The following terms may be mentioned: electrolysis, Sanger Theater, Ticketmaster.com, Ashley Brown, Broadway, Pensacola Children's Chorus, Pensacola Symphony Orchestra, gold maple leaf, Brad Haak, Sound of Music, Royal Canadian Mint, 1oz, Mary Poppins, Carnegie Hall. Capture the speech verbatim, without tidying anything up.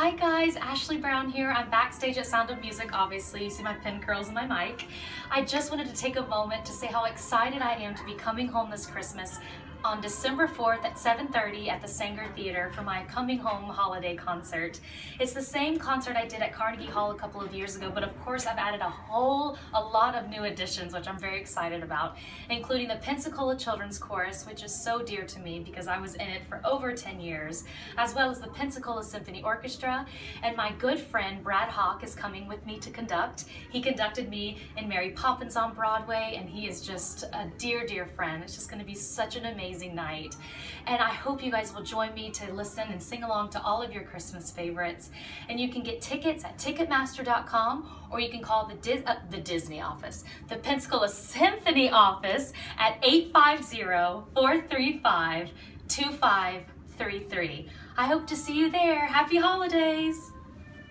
Hi guys, Ashley Brown here. I'm backstage at Sound of Music, obviously. You see my pin curls and my mic. I just wanted to take a moment to say how excited I am to be coming home this Christmas on December fourth at seven thirty at the Sanger Theater for my Coming Home Holiday Concert. It's the same concert I did at Carnegie Hall a couple of years ago, but of course I've added a whole a lot of new additions, which I'm very excited about, including the Pensacola Children's Chorus, which is so dear to me because I was in it for over ten years, as well as the Pensacola Symphony Orchestra, and my good friend Brad Haak is coming with me to conduct. He conducted me in Mary Poppins on Broadway, and he is just a dear, dear friend. It's just going to be such an amazing amazing night, and I hope you guys will join me to listen and sing along to all of your Christmas favorites. And you can get tickets at Ticketmaster dot com, or you can call the, Dis uh, the Disney office, the Pensacola Symphony office at eight five zero, four three five, two five three three. I hope to see you there. Happy holidays!